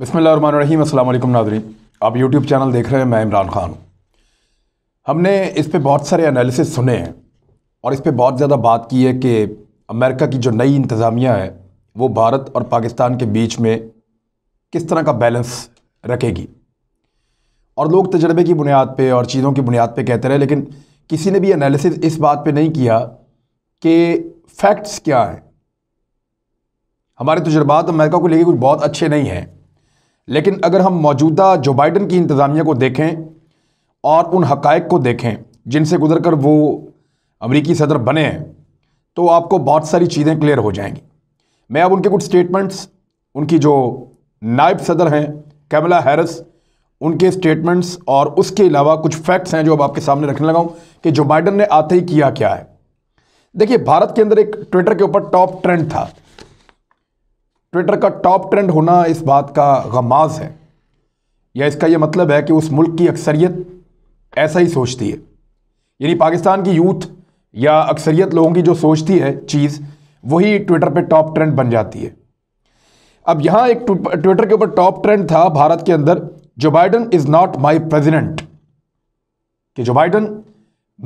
बिस्मिल्लाहिर्रहमानिर्रहीम। अस्सलाम वालेकुम नाज़रीन, आप यूट्यूब चैनल देख रहे हैं, मैं इमरान खान हूँ। हमने इस पे बहुत सारे एनालिसिस सुने हैं और इस पे बहुत ज़्यादा बात की है कि अमेरिका की जो नई इंतज़ामिया है वो भारत और पाकिस्तान के बीच में किस तरह का बैलेंस रखेगी, और लोग तजर्बे की बुनियाद पर और चीज़ों की बुनियाद पर कहते रहे, लेकिन किसी ने भी एनालिसिस इस बात पर नहीं किया कि फैक्ट्स क्या हैं। हमारे तजुर्बात अमेरिका को लेकर कुछ बहुत अच्छे नहीं हैं, लेकिन अगर हम मौजूदा जो बाइडन की इंतज़ामिया को देखें और उन हक़ाइक़ को देखें जिनसे गुजर कर वो अमरीकी सदर बने हैं, तो आपको बहुत सारी चीज़ें क्लियर हो जाएंगी। मैं अब उनके कुछ स्टेटमेंट्स, उनकी जो नायब सदर हैं कमला हैरिस, उनके स्टेटमेंट्स और उसके अलावा कुछ फैक्ट्स हैं जो अब आपके सामने रखने लगा हूँ कि जो बाइडन ने आते ही किया क्या है। देखिए, भारत के अंदर एक ट्विटर के ऊपर टॉप ट्रेंड था। ट्विटर का टॉप ट्रेंड होना इस बात का गमाज़ है, या इसका यह मतलब है कि उस मुल्क की अक्सरियत ऐसा ही सोचती है। यानी पाकिस्तान की यूथ या अक्सरियत लोगों की जो सोचती है चीज़, वही ट्विटर पे टॉप ट्रेंड बन जाती है। अब यहाँ एक ट्विटर के ऊपर टॉप ट्रेंड था भारत के अंदर, Joe Biden is not my president, कि जो बाइडन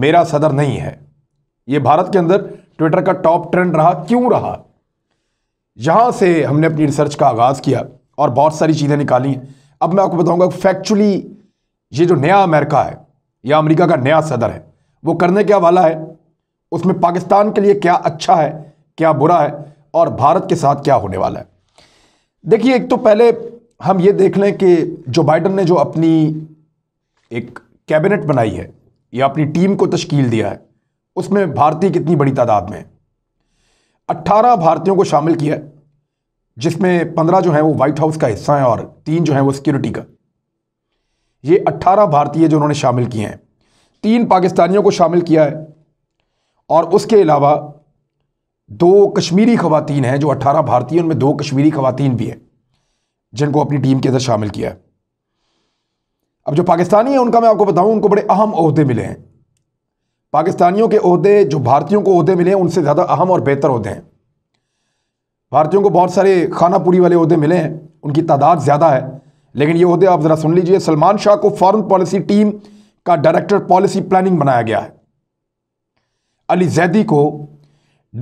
मेरा सदर नहीं है। ये भारत के अंदर ट्विटर का टॉप ट्रेंड रहा। क्यों रहा? यहाँ से हमने अपनी रिसर्च का आगाज़ किया और बहुत सारी चीज़ें निकाली हैं। अब मैं आपको बताऊंगा फैक्चुअली ये जो नया अमेरिका है या अमेरिका का नया सदर है वो करने क्या वाला है, उसमें पाकिस्तान के लिए क्या अच्छा है, क्या बुरा है, और भारत के साथ क्या होने वाला है। देखिए, एक तो पहले हम ये देख लें कि जो बाइडन ने जो अपनी एक कैबिनेट बनाई है या अपनी टीम को तश्कील दिया है, उसमें भारतीय कितनी बड़ी तादाद में है। 18 भारतीयों को शामिल किया है, जिसमें 15 जो हैं वो वाइट हाउस का हिस्सा हैं और 3 जो हैं वो सिक्योरिटी का। ये 18 भारतीय जो उन्होंने शामिल किए हैं, 3 पाकिस्तानियों को शामिल किया है, और उसके अलावा 2 कश्मीरी खवातीन हैं। जो 18 भारतीय, उनमें 2 कश्मीरी खवातीन भी हैं जिनको अपनी टीम के अंदर शामिल किया है। अब जो पाकिस्तानी हैं उनका मैं आपको बताऊँ, उनको बड़े अहम ओहदे मिले हैं। पाकिस्तानियों के ओहदे जो भारतीयों को ओहदे मिले हैं उनसे ज़्यादा अहम और बेहतर ओहदे हैं। भारतीयों को बहुत सारे खानापूरी वाले ओहदे मिले हैं, उनकी तादाद ज़्यादा है, लेकिन ये ओहदे आप ज़रा सुन लीजिए। सलमान शाह को फॉरेन पॉलिसी टीम का डायरेक्टर पॉलिसी प्लानिंग बनाया गया है। अली जैदी को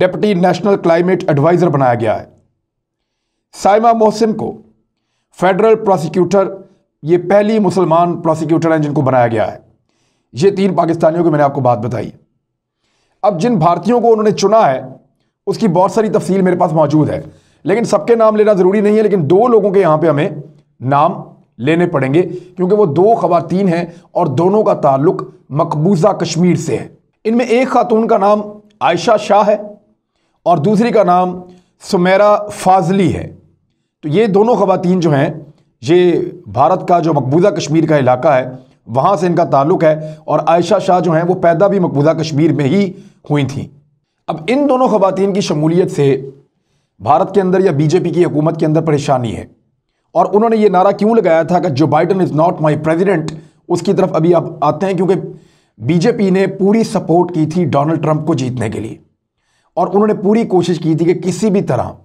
डिप्टी नेशनल क्लाइमेट एडवाइज़र बनाया गया है। साइमा मोहसिन को फेडरल प्रोसिक्यूटर, ये पहली मुसलमान प्रोसिक्यूटर हैं जिनको बनाया गया है। ये 3 पाकिस्तानियों की मैंने आपको बात बताई है। अब जिन भारतीयों को उन्होंने चुना है उसकी बहुत सारी तफसील मेरे पास मौजूद है, लेकिन सबके नाम लेना ज़रूरी नहीं है। लेकिन 2 लोगों के यहाँ पे हमें नाम लेने पड़ेंगे, क्योंकि वो 2 खवातीन हैं और दोनों का ताल्लुक मकबूजा कश्मीर से है। इनमें एक खातून का नाम आयशा शाह है और दूसरी का नाम सुमेरा फाजली है। तो ये दोनों खवातीन जो हैं, ये भारत का जो मकबूजा कश्मीर का इलाका है वहाँ से इनका ताल्लुक़ है, और आयशा शाह जो हैं वो पैदा भी मकबूजा कश्मीर में ही हुई थी। अब इन दोनों ख़वातीन की शमूलियत से भारत के अंदर या बीजेपी की हुकूमत के अंदर परेशानी है, और उन्होंने ये नारा क्यों लगाया था कि Joe Biden is not my president, उसकी तरफ अभी आप आते हैं, क्योंकि बीजेपी ने पूरी सपोर्ट की थी डोनल्ड ट्रंप को जीतने के लिए, और उन्होंने पूरी कोशिश की थी कि किसी भी तरह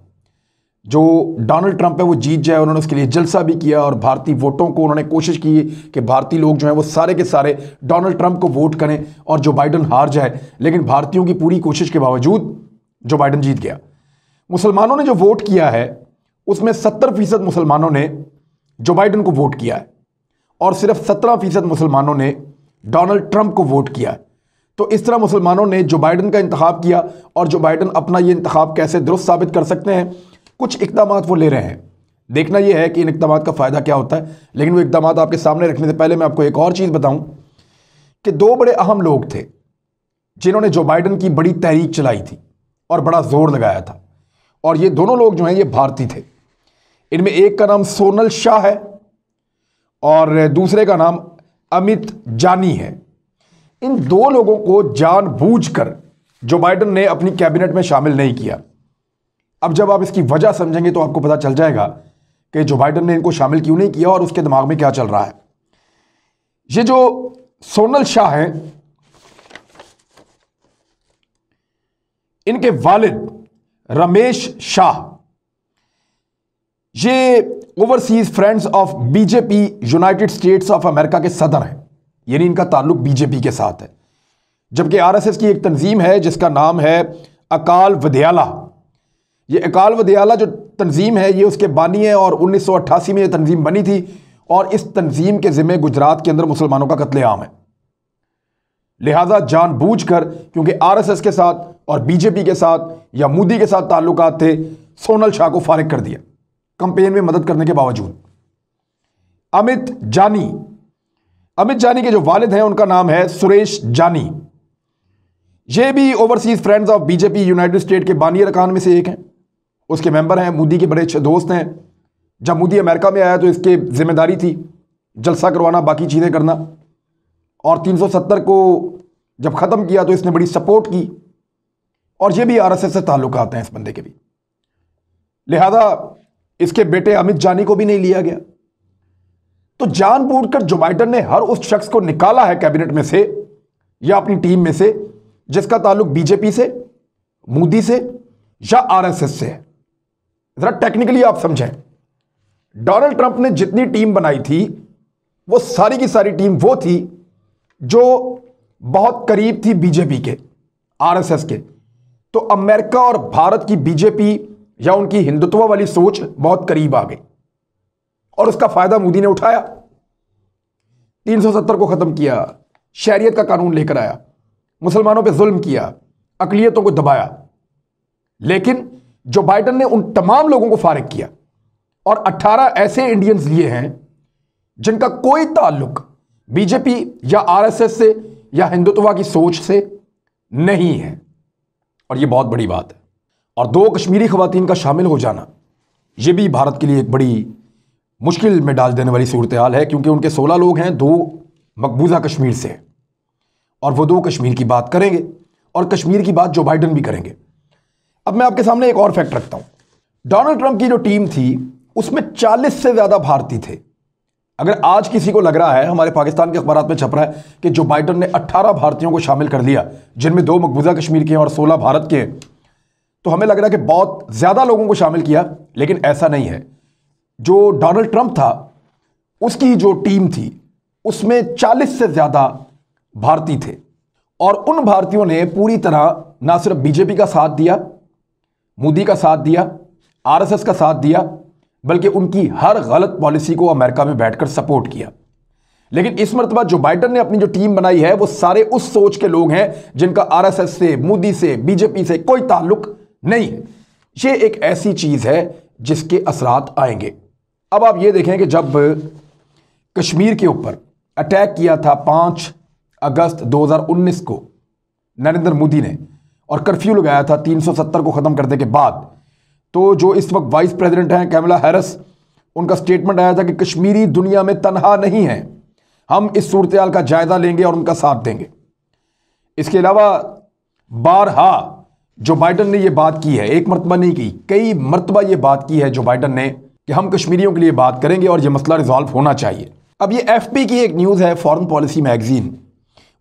जो डोनाल्ड ट्रंप है वो जीत जाए। उन्होंने उसके लिए जलसा भी किया और भारतीय वोटों को उन्होंने कोशिश की कि भारतीय लोग जो हैं वो सारे के सारे डोनाल्ड ट्रंप को वोट करें और जो बाइडन हार जाए, लेकिन भारतीयों की पूरी कोशिश के बावजूद जो बाइडन जीत गया। मुसलमानों ने जो वोट किया है उसमें 70% मुसलमानों ने जो बाइडन को वोट किया है और सिर्फ 17% मुसलमानों ने डोनाल्ड ट्रंप को वोट किया है। तो इस तरह मुसलमानों ने जो बाइडन का इंतखाब किया, और जो बाइडन अपना ये इंतखाब कैसे दुरुस्त साबित कर सकते हैं, कुछ इकदाम वो ले रहे हैं। देखना यह है कि इन इकदाम का फ़ायदा क्या होता है, लेकिन वो इकदाम आपके सामने रखने से पहले मैं आपको एक और चीज़ बताऊं कि 2 बड़े अहम लोग थे जिन्होंने जो बाइडन की बड़ी तहरीक चलाई थी और बड़ा ज़ोर लगाया था, और ये दोनों लोग जो हैं ये भारतीय थे। इनमें एक का नाम सोनल शाह है और दूसरे का नाम अमित जानी है। इन 2 लोगों को जानबूझकर जो बाइडन ने अपनी कैबिनेट में शामिल नहीं किया। अब जब आप इसकी वजह समझेंगे तो आपको पता चल जाएगा कि जो बाइडन ने इनको शामिल क्यों नहीं किया और उसके दिमाग में क्या चल रहा है। ये जो सोनल शाह हैं, इनके वालिद रमेश शाह, ये overseas friends of BJP United States of America के सदर हैं, यानी इनका ताल्लुक बीजेपी के साथ है। जबकि आरएसएस की एक तंजीम है जिसका नाम है अकाल वध्याला। ये अकाल वध्याला जो तंजीम है ये उसके बानी है और 1988 में ये तंजीम बनी थी और इस तंजीम के ज़िम्मे गुजरात के अंदर मुसलमानों का कत्लेआम है। लिहाजा जानबूझकर, क्योंकि आरएसएस के साथ और बीजेपी के साथ या मोदी के साथ ताल्लुकात थे, सोनल शाह को फारिग कर दिया कंपेन में मदद करने के बावजूद। अमित जानी के जो वालिद हैं उनका नाम है सुरेश जानी। ये भी overseas friends of BJP United State के बानी अरकान में से एक हैं, उसके मेंबर हैं, मोदी के बड़े अच्छे दोस्त हैं। जब मोदी अमेरिका में आया तो इसके जिम्मेदारी थी जलसा करवाना, बाकी चीज़ें करना, और 370 को जब ख़त्म किया तो इसने बड़ी सपोर्ट की। और ये भी आरएसएस से ताल्लुकात हैं इस बंदे के भी, लिहाजा इसके बेटे अमित जानी को भी नहीं लिया गया। तो जानबूझकर जो बाइडन ने हर उस शख्स को निकाला है कैबिनेट में से या अपनी टीम में से जिसका ताल्लुक बीजेपी से, मोदी से या आरएसएस से है। ज़रा टेक्निकली आप समझें, डोनाल्ड ट्रंप ने जितनी टीम बनाई थी वो सारी की सारी टीम वो थी जो बहुत करीब थी बीजेपी के, आरएसएस के। तो अमेरिका और भारत की बीजेपी या उनकी हिंदुत्व वाली सोच बहुत करीब आ गई और उसका फायदा मोदी ने उठाया। 370 को ख़त्म किया, शहरियत का कानून लेकर आया, मुसलमानों पे जुल्म किया, अकलियतों को दबाया। लेकिन जो बाइडन ने उन तमाम लोगों को फारिग किया और 18 ऐसे इंडियंस लिए हैं जिनका कोई ताल्लुक बीजेपी या आरएसएस से या हिंदुत्व की सोच से नहीं है, और ये बहुत बड़ी बात है। और 2 कश्मीरी खवातीन का शामिल हो जाना ये भी भारत के लिए एक बड़ी मुश्किल में डाल देने वाली सूरत हाल है, क्योंकि उनके 16 लोग हैं, 2 मकबूजा कश्मीर से हैं, और वो 2 कश्मीर की बात करेंगे और कश्मीर की बात जो बाइडन भी करेंगे। अब मैं आपके सामने एक और फैक्ट रखता हूँ, डोनाल्ड ट्रंप की जो टीम थी उसमें 40 से ज़्यादा भारतीय थे। अगर आज किसी को लग रहा है, हमारे पाकिस्तान के अखबारात में छप रहा है कि जो बाइडन ने 18 भारतीयों को शामिल कर लिया जिनमें 2 मकबूजा कश्मीर के हैं और 16 भारत के हैं, तो हमें लग रहा है कि बहुत ज़्यादा लोगों को शामिल किया, लेकिन ऐसा नहीं है। जो डोनाल्ड ट्रंप था उसकी जो टीम थी उसमें 40 से ज़्यादा भारतीय थे, और उन भारतीयों ने पूरी तरह ना सिर्फ बीजेपी का साथ दिया, मोदी का साथ दिया, आरएसएस का साथ दिया, बल्कि उनकी हर गलत पॉलिसी को अमेरिका में बैठकर सपोर्ट किया। लेकिन इस मरतबा जो बाइडन ने अपनी जो टीम बनाई है वो सारे उस सोच के लोग हैं जिनका आरएसएस से, मोदी से, बीजेपी से कोई ताल्लुक नहीं। ये एक ऐसी चीज़ है जिसके असरात आएंगे। अब आप ये देखें कि जब कश्मीर के ऊपर अटैक किया था 5 अगस्त 2019 को नरेंद्र मोदी ने, और कर्फ्यू लगाया था 370 को ख़त्म करने के बाद, तो जो इस वक्त वाइस प्रेसिडेंट हैं कैमला हैरिस, उनका स्टेटमेंट आया था कि कश्मीरी दुनिया में तनहा नहीं है, हम इस सूरत हाल का जायज़ा लेंगे और उनका साथ देंगे। इसके अलावा बारहा जो बाइडन ने ये बात की है, एक मरतबा नहीं की, कई मरतबा ये बात की है जो बाइडन ने कि हम कश्मीरियों के लिए बात करेंगे और ये मसला रिजॉल्व होना चाहिए। अब ये एफपी की एक न्यूज़ है, फॉरेन पॉलिसी मैगजीन,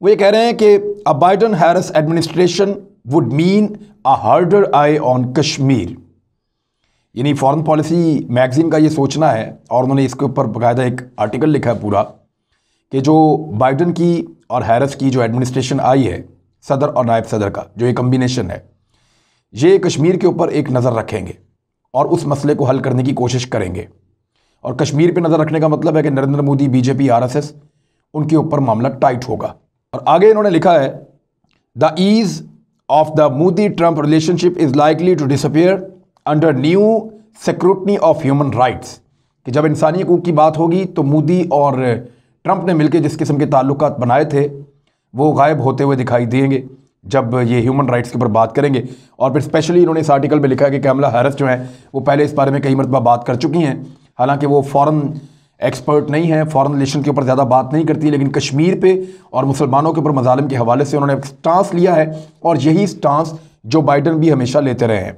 वो ये कह रहे हैं कि a Biden Harris administration would mean a harder eye on Kashmir. यानी फॉरेन पॉलिसी मैगजीन का ये सोचना है, और उन्होंने इसके ऊपर बाकायदा एक आर्टिकल लिखा है पूरा, कि जो बाइडन की और हैरिस की जो एडमिनिस्ट्रेशन आई है सदर और नायब सदर का, जो ये कम्बिनेशन है, ये कश्मीर के ऊपर एक नज़र रखेंगे और उस मसले को हल करने की कोशिश करेंगे। और कश्मीर पे नज़र रखने का मतलब है कि नरेंद्र मोदी, बीजेपी, आरएसएस, उनके ऊपर मामला टाइट होगा। और आगे इन्होंने लिखा है, the ease of the Modi Trump relationship is likely to disappear under new scrutiny of human rights. कि जब इंसानी हकूक़ की बात होगी तो मोदी और ट्रंप ने मिलकर जिस किस्म के ताल्लुकात बनाए थे वो गायब होते हुए दिखाई देंगे जब ये ह्यूमन राइट्स के ऊपर बात करेंगे। और फिर स्पेशली इन्होंने इस आर्टिकल में लिखा है कि कैमला हैरिस जो है वो पहले इस बारे में कई मरतबा बात कर चुकी हैं, हालांकि वो फॉरेन एक्सपर्ट नहीं है, फॉरेन रिलेशन के ऊपर ज़्यादा बात नहीं करती, लेकिन कश्मीर पे और मुसलमानों के ऊपर मजालिम के हवाले से उन्होंने स्टांस लिया है, और यही स्टांस जो बाइडन भी हमेशा लेते रहे हैं।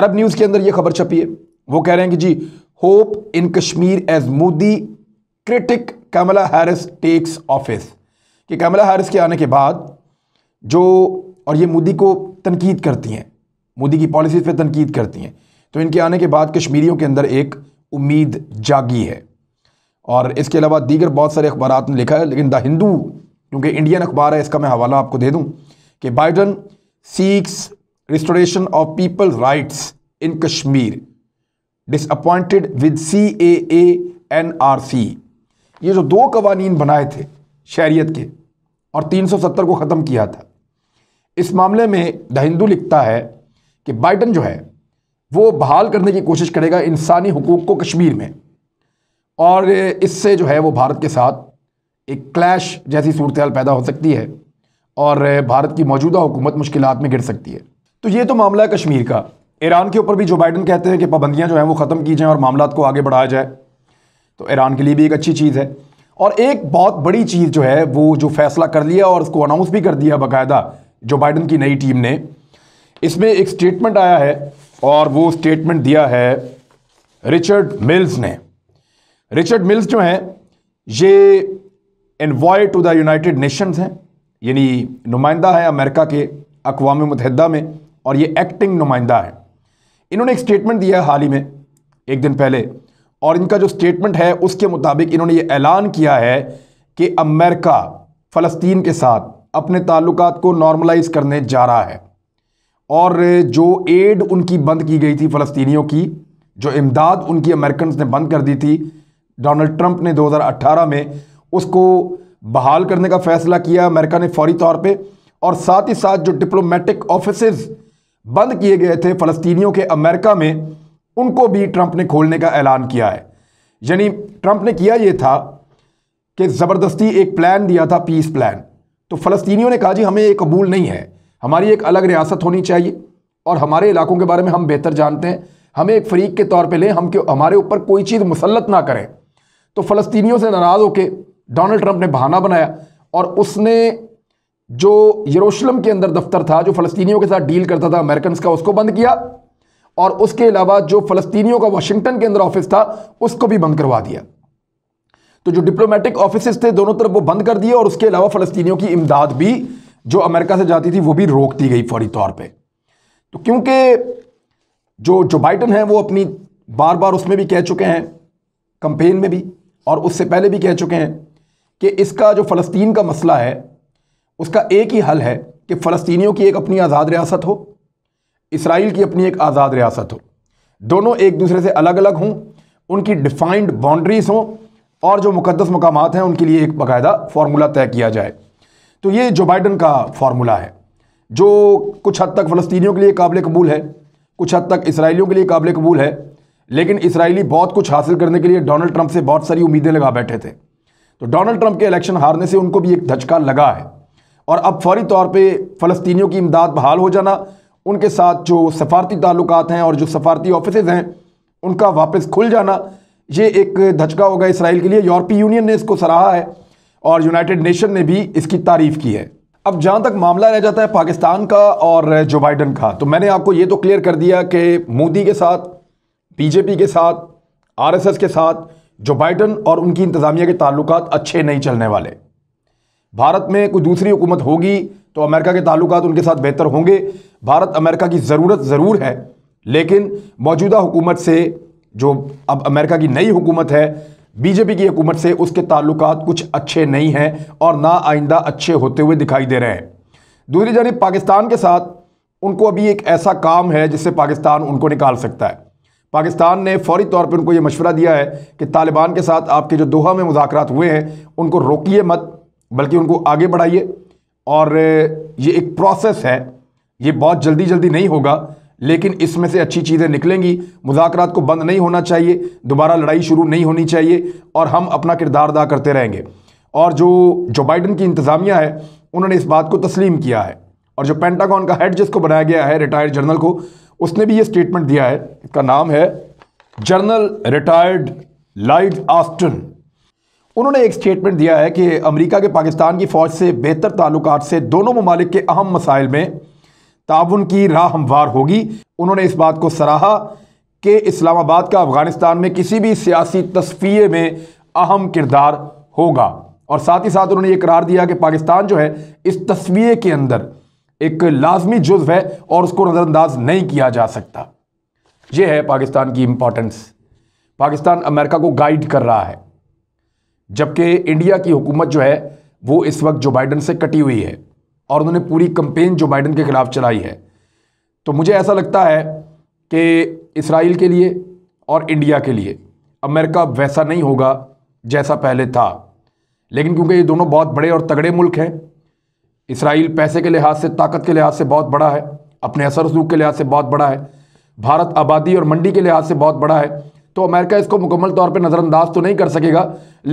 अरब न्यूज़ के अंदर ये खबर छपी है, वो कह रहे हैं कि जी hope in Kashmir as Modi critic Kamala Harris takes office. कि कैमला हैरिस के आने के बाद जो, और ये मोदी को तनकीद करती हैं, मोदी की पॉलिसीज़ पे तनकीद करती हैं, तो इनके आने के बाद कश्मीरियों के अंदर एक उम्मीद जागी है। और इसके अलावा दीगर बहुत सारे अखबारात में लिखा है, लेकिन द हिंदू क्योंकि इंडियन अखबार है इसका मैं हवाला आपको दे दूं कि Biden seeks restoration of people's rights in Kashmir disappointed with CAA NRC। ये जो दो कवानीन बनाए थे शहरियत के और 370 को ख़त्म किया था, इस मामले में द हिंदू लिखता है कि बाइडन जो है वो बहाल करने की कोशिश करेगा इंसानी हुकूक को कश्मीर में, और इससे जो है वो भारत के साथ एक क्लैश जैसी सूरत हाल पैदा हो सकती है और भारत की मौजूदा हुकूमत मुश्किलात में गिर सकती है। तो ये तो मामला है कश्मीर का। ईरान के ऊपर भी जो बाइडन कहते हैं कि पाबंदियाँ जो हैं वो ख़त्म की जाएँ और मामला को आगे बढ़ाया जाए, तो ईरान के लिए भी एक अच्छी चीज़ है। और एक बहुत बड़ी चीज़ जो है वो जो फैसला कर लिया और उसको अनाउंस भी कर दिया बाकायदा जो बाइडन की नई टीम ने, इसमें एक स्टेटमेंट आया है और वो स्टेटमेंट दिया है रिचर्ड मिल्स ने। रिचर्ड मिल्स जो हैं ये envoy to the United Nations हैं, यानी नुमाइंदा है अमेरिका के अक़वाम मुत्तहिदा में और ये एक्टिंग नुमाइंदा है। इन्होंने एक स्टेटमेंट दिया है हाल ही में एक दिन पहले, और इनका जो स्टेटमेंट है उसके मुताबिक इन्होंने ये ऐलान किया है कि अमेरिका फ़लस्तीन के साथ अपने ताल्लुकात को नॉर्मलाइज करने जा रहा है, और जो एड उनकी बंद की गई थी फ़लस्तीनियों की, जो इमदाद उनकी अमेरिकन ने बंद कर दी थी डोनाल्ड ट्रंप ने 2018 में, उसको बहाल करने का फ़ैसला किया अमेरिका ने फौरी तौर पे, और साथ ही साथ जो डिप्लोमेटिक ऑफिसेज बंद किए गए थे फ़लस्तीनियों के अमेरिका में, उनको भी ट्रंप ने खोलने का ऐलान किया है। यानी ट्रंप ने किया ये था कि ज़बरदस्ती एक प्लान दिया था, पीस प्लान, तो फ़लस्तीनियों ने कहा जी हमें ये कबूल नहीं है, हमारी एक अलग रियासत होनी चाहिए और हमारे इलाकों के बारे में हम बेहतर जानते हैं, हमें एक फ़रीक के तौर पे लें, हम हमारे ऊपर कोई चीज़ मुसलत ना करें। तो फ़लस्तीनियों से नाराज़ होकर डोनाल्ड ट्रंप ने बहाना बनाया और उसने जो यरूशलेम के अंदर दफ्तर था जो फ़लस्तीनियों के साथ डील करता था अमेरिकन का, उसको बंद किया, और उसके अलावा जो फ़लस्तीनियों का वाशिंगटन के अंदर ऑफिस था उसको भी बंद करवा दिया। तो जो डिप्लोमेटिक ऑफिस थे दोनों तरफ वो बंद कर दिए, और उसके अलावा फ़लस्तीनियों की इमदाद भी जो अमेरिका से जाती थी वो भी रोक दी गई फौरी तौर पे। तो क्योंकि जो बाइडन है वो अपनी बार बार उसमें भी कह चुके हैं, कंपेन में भी और उससे पहले भी कह चुके हैं कि इसका जो फ़लस्तीन का मसला है उसका एक ही हल है कि फ़लस्तीनियों की एक अपनी आज़ाद रियासत हो, इसराइल की अपनी एक आज़ाद रियासत हो, दोनों एक दूसरे से अलग अलग हों, उनकी डिफाइंड बाउंड्रीज़ हों, और जो मुकद्दस मकामात हैं उनके लिए एक बाकायदा फार्मूला तय किया जाए। तो ये जो बाइडन का फार्मूला है जो कुछ हद तक फ़लस्तीनियों के लिए काबिल कबूल है, कुछ हद तक इसराइलियों के लिए काबिल कबूल है, लेकिन इसराइली बहुत कुछ हासिल करने के लिए डोनाल्ड ट्रंप से बहुत सारी उम्मीदें लगा बैठे थे, तो डोनाल्ड ट्रंप के इलेक्शन हारने से उनको भी एक धचका लगा है, और अब फौरी तौर पर फ़लस्तीनियों की इमदाद बहाल हो जाना, उनके साथ जो सफारती ताल्लुकात हैं और जो सफारती ऑफिसेज हैं उनका वापस खुल जाना, ये एक धचका होगा इसराइल के लिए। यूरोपीय यूनियन ने इसको सराहा है और यूनाइटेड नेशन ने भी इसकी तारीफ़ की है। अब जहाँ तक मामला रह जाता है पाकिस्तान का और जो बाइडन का, तो मैंने आपको ये तो क्लियर कर दिया कि मोदी के साथ, बीजेपी के साथ, RSS के साथ जो बाइडन और उनकी इंतज़ामिया के ताल्लुकात अच्छे नहीं चलने वाले। भारत में कोई दूसरी हुकूमत होगी तो अमेरिका के ताल्लुकात उनके साथ बेहतर होंगे। भारत अमेरिका की ज़रूरत ज़रूर है, लेकिन मौजूदा हुकूमत से, जो अब अमेरिका की नई हुकूमत है, बीजेपी की हुकूमत से उसके ताल्लुकात कुछ अच्छे नहीं हैं और ना आइंदा अच्छे होते हुए दिखाई दे रहे हैं। दूसरी जानिब पाकिस्तान के साथ उनको अभी एक ऐसा काम है जिससे पाकिस्तान उनको निकाल सकता है। पाकिस्तान ने फौरी तौर पर उनको ये मशवरा दिया है कि तालिबान के साथ आपके जो दोहा में मुज़ाकरात हुए हैं उनको रोकिए मत, बल्कि उनको आगे बढ़ाइए, और ये एक प्रोसेस है, ये बहुत जल्दी जल्दी नहीं होगा, लेकिन इसमें से अच्छी चीज़ें निकलेंगी। मुज़ाकरात को बंद नहीं होना चाहिए, दोबारा लड़ाई शुरू नहीं होनी चाहिए, और हम अपना किरदार अदा करते रहेंगे। और जो बाइडन की इंतज़ामिया है उन्होंने इस बात को तस्लीम किया है, और जो पेंटागॉन का हेड जिसको बनाया गया है रिटायर्ड जनरल को, उसने भी ये स्टेटमेंट दिया है। इसका नाम है जनरल रिटायर्ड लॉयड ऑस्टिन। उन्होंने एक स्टेटमेंट दिया है कि अमेरिका के पाकिस्तान की फ़ौज से बेहतर ताल्लुकात से दोनों मुमालिक के अहम मसाइल में ताउन की राह हमवार होगी। उन्होंने इस बात को सराहा कि इस्लामाबाद का अफ़गानिस्तान में किसी भी सियासी तस्फिये में अहम किरदार होगा, और साथ ही साथ उन्होंने ये करार दिया कि पाकिस्तान जो है इस तस्फिये के अंदर एक लाजमी जुज़ है और उसको नज़रअंदाज नहीं किया जा सकता। यह है पाकिस्तान की इम्पोर्टेंस। पाकिस्तान अमेरिका को गाइड कर रहा है, जबकि इंडिया की हुकूमत जो है वो इस वक्त जो बाइडन से कटी हुई है और उन्होंने पूरी कंपेन जो बाइडन के ख़िलाफ़ चलाई है। तो मुझे ऐसा लगता है कि इसराइल के लिए और इंडिया के लिए अमेरिका वैसा नहीं होगा जैसा पहले था, लेकिन क्योंकि ये दोनों बहुत बड़े और तगड़े मुल्क हैं, इसराइल पैसे के लिहाज से, ताकत के लिहाज से बहुत बड़ा है, अपने असर रसूख के लिहाज से बहुत बड़ा है, भारत आबादी और मंडी के लिहाज से बहुत बड़ा है, तो अमेरिका इसको मुकम्मल तौर पे नज़रअंदाज तो नहीं कर सकेगा,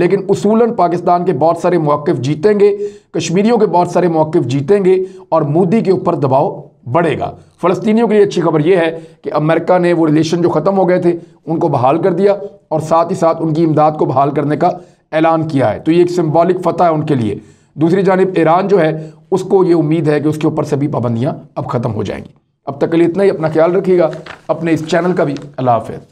लेकिन उसूलन पाकिस्तान के बहुत सारे मौक़िफ़ जीतेंगे, कश्मीरियों के बहुत सारे मौक़िफ़ जीतेंगे और मोदी के ऊपर दबाव बढ़ेगा। फ़लस्तीनियों के लिए अच्छी खबर यह है कि अमेरिका ने वो रिलेशन जो ख़त्म हो गए थे उनको बहाल कर दिया और साथ ही साथ उनकी इमदाद को बहाल करने का ऐलान किया है, तो ये एक सिम्बॉलिक फ़तह है उनके लिए। दूसरी जानिब ईरान जो है उसको ये उम्मीद है कि उसके ऊपर सभी पाबंदियाँ अब ख़त्म हो जाएंगी। अब तक के लिए इतना ही, अपना ख्याल रखिएगा, अपने इस चैनल का भी। अल्लाह हाफ़िज़।